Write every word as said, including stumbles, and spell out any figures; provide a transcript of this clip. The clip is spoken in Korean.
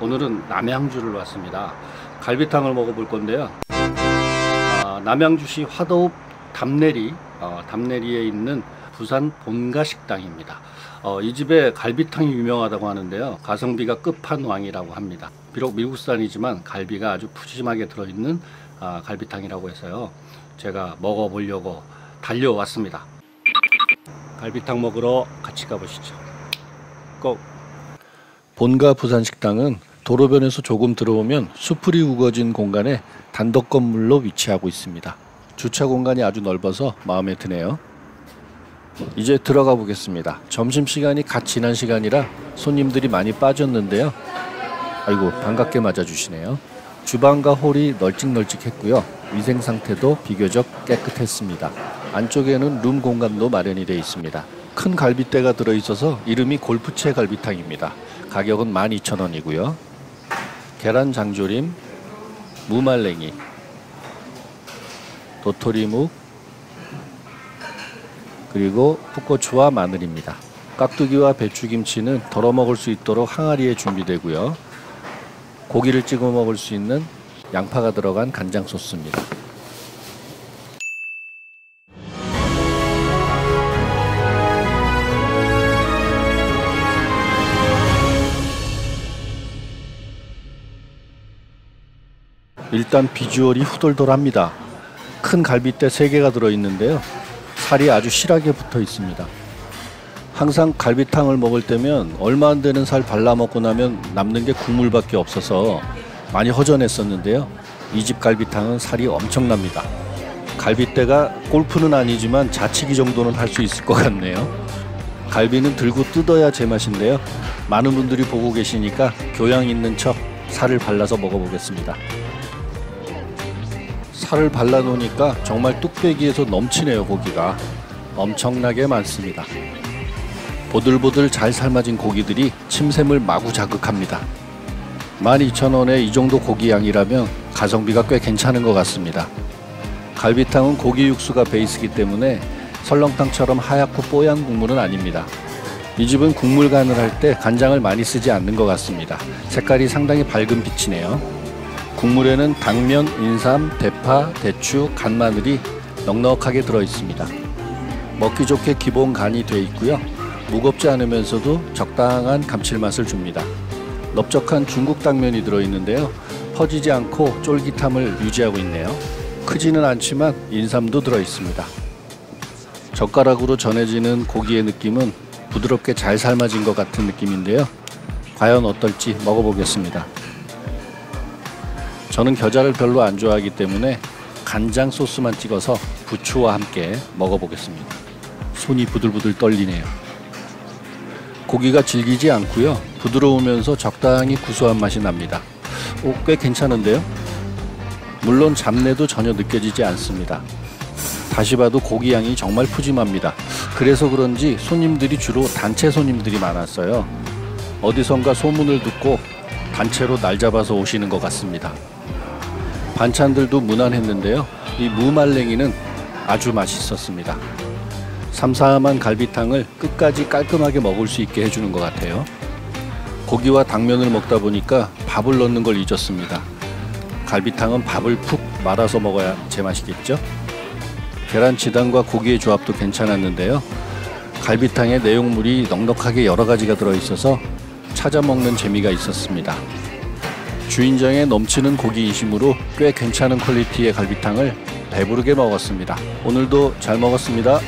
오늘은 남양주를 왔습니다. 갈비탕을 먹어볼 건데요. 아, 남양주시 화도읍 담내리, 어, 담내리에 있는 부산 본가식당입니다. 어, 이 집에 갈비탕이 유명하다고 하는데요. 가성비가 끝판왕이라고 합니다. 비록 미국산이지만 갈비가 아주 푸짐하게 들어있는 아, 갈비탕이라고 해서요. 제가 먹어보려고 달려왔습니다. 갈비탕 먹으러 같이 가보시죠. 꼭! 본가 부산식당은 도로변에서 조금 들어오면 수풀이 우거진 공간에 단독 건물로 위치하고 있습니다. 주차 공간이 아주 넓어서 마음에 드네요. 이제 들어가 보겠습니다. 점심시간이 갓 지난 시간이라 손님들이 많이 빠졌는데요. 아이고, 반갑게 맞아주시네요. 주방과 홀이 널찍널찍했고요. 위생 상태도 비교적 깨끗했습니다. 안쪽에는 룸 공간도 마련이 되어 있습니다. 큰 갈빗대가 들어있어서 이름이 골프채 갈비탕입니다. 가격은 만 이천 원이고요. 계란 장조림, 무말랭이, 도토리묵, 그리고 풋고추와 마늘입니다. 깍두기와 배추김치는 덜어 먹을 수 있도록 항아리에 준비되고요. 고기를 찍어 먹을 수 있는 양파가 들어간 간장 소스입니다. 일단 비주얼이 후덜덜합니다. 큰 갈빗대 세 개가 들어있는데요. 살이 아주 실하게 붙어 있습니다. 항상 갈비탕을 먹을 때면 얼마 안 되는 살 발라먹고 나면 남는 게 국물밖에 없어서 많이 허전했었는데요. 이 집 갈비탕은 살이 엄청납니다. 갈빗대가 골프는 아니지만 자치기 정도는 할 수 있을 것 같네요. 갈비는 들고 뜯어야 제맛인데요. 많은 분들이 보고 계시니까 교양 있는 척 살을 발라서 먹어보겠습니다. 살을 발라놓으니까 정말 뚝배기에서 넘치네요. 고기가 엄청나게 많습니다. 보들보들 잘 삶아진 고기들이 침샘을 마구 자극합니다. 만 이천 원에 이 정도 고기 양이라면 가성비가 꽤 괜찮은 것 같습니다. 갈비탕은 고기 육수가 베이스이기 때문에 설렁탕처럼 하얗고 뽀얀 국물은 아닙니다. 이 집은 국물 간을 할 때 간장을 많이 쓰지 않는 것 같습니다. 색깔이 상당히 밝은 빛이네요. 국물에는 당면, 인삼, 대파, 대추, 간마늘이 넉넉하게 들어있습니다. 먹기 좋게 기본 간이 돼 있고요. 무겁지 않으면서도 적당한 감칠맛을 줍니다. 넓적한 중국 당면이 들어있는데요. 퍼지지 않고 쫄깃함을 유지하고 있네요. 크지는 않지만 인삼도 들어있습니다. 젓가락으로 전해지는 고기의 느낌은 부드럽게 잘 삶아진 것 같은 느낌인데요. 과연 어떨지 먹어보겠습니다. 저는 겨자를 별로 안 좋아하기 때문에 간장 소스만 찍어서 부추와 함께 먹어보겠습니다. 손이 부들부들 떨리네요. 고기가 질기지 않고요. 부드러우면서 적당히 구수한 맛이 납니다. 오, 꽤 괜찮은데요? 물론 잡내도 전혀 느껴지지 않습니다. 다시 봐도 고기 양이 정말 푸짐합니다. 그래서 그런지 손님들이 주로 단체 손님들이 많았어요. 어디선가 소문을 듣고 단체로 날 잡아서 오시는 것 같습니다. 반찬들도 무난했는데요. 이 무말랭이는 아주 맛있었습니다. 삼삼한 갈비탕을 끝까지 깔끔하게 먹을 수 있게 해주는 것 같아요. 고기와 당면을 먹다 보니까 밥을 넣는 걸 잊었습니다. 갈비탕은 밥을 푹 말아서 먹어야 제맛이겠죠? 계란치단과 고기의 조합도 괜찮았는데요. 갈비탕에 내용물이 넉넉하게 여러 가지가 들어있어서 찾아 먹는 재미가 있었습니다. 주인장의 넘치는 고기 인심으로 꽤 괜찮은 퀄리티의 갈비탕을 배부르게 먹었습니다. 오늘도 잘 먹었습니다.